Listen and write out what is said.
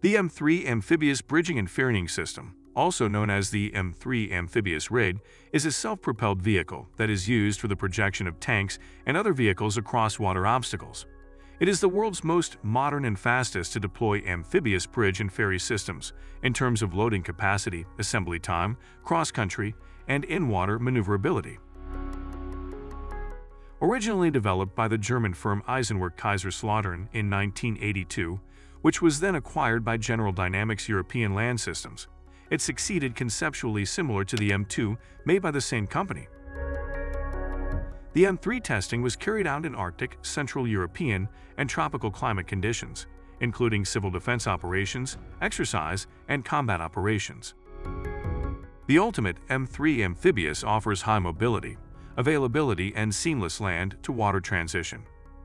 The M3 Amphibious Bridging and Ferrying System, also known as the M3 Amphibious Rig, is a self-propelled vehicle that is used for the projection of tanks and other vehicles across water obstacles. It is the world's most modern and fastest to deploy amphibious bridge and ferry systems in terms of loading capacity, assembly time, cross-country, and in-water maneuverability. Originally developed by the German firm Eisenwerk Kaiserslautern in 1982, which was then acquired by General Dynamics European Land Systems, it succeeded conceptually similar to the M2 made by the same company. The M3 testing was carried out in Arctic, Central European, and tropical climate conditions, including civil defense operations, exercise, and combat operations. The ultimate M3 Amphibious offers high mobility, availability, and seamless land-to-water transition.